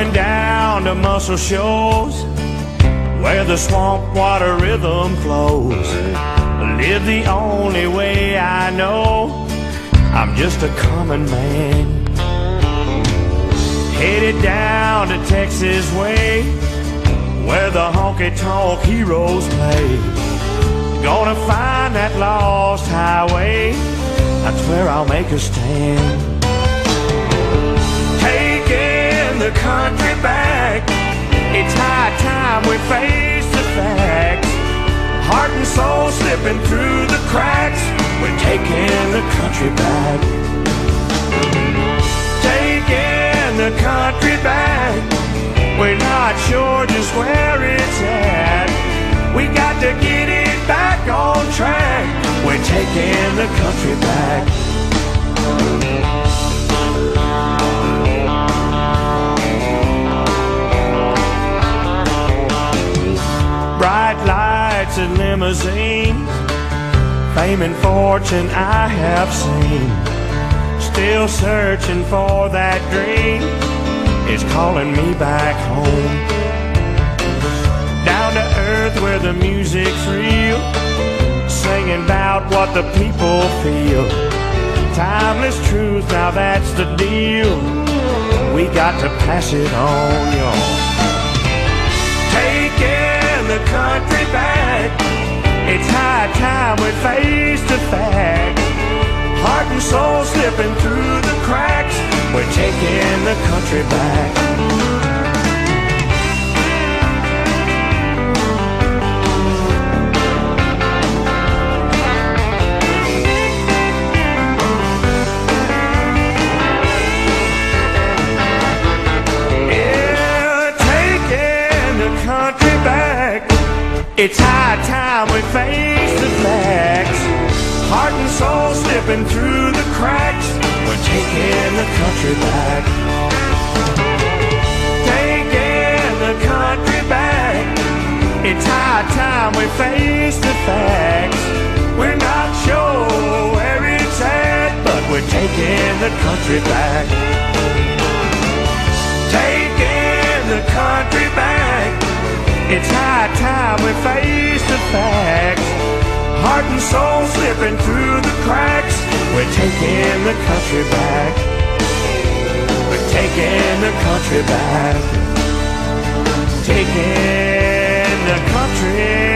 going down to Muscle Shoals, where the swamp water rhythm flows. Live the only way I know, I'm just a common man, headed down to Texas way, where the honky-tonk heroes play. Gonna find that lost highway, that's where I'll make a stand. The country back, it's high time we face the facts. Heart and soul slipping through the cracks, we're taking the country back. Taking the country back, we're not sure just where it's at. We got to get it back on track, we're taking the country back. Bright lights and limousines, fame and fortune I have seen. Still searching for that dream, it's calling me back home. Down to earth where the music's real, singing about what the people feel. Timeless truth, now that's the deal, we got to pass it on, y'all. The country back, it's high time we face the facts. Heart and soul slipping through the cracks, we're taking the country back. Yeah, taking the country back, it's high time we face the facts. Heart and soul slipping through the cracks, we're taking the country back. Taking the country back, it's high time we face the facts. We're not sure where it's at, but we're taking the country back. Taking the country back, it's high time we face the facts. Heart and soul slipping through the cracks, we're taking the country back. We're taking the country back. Taking the country back.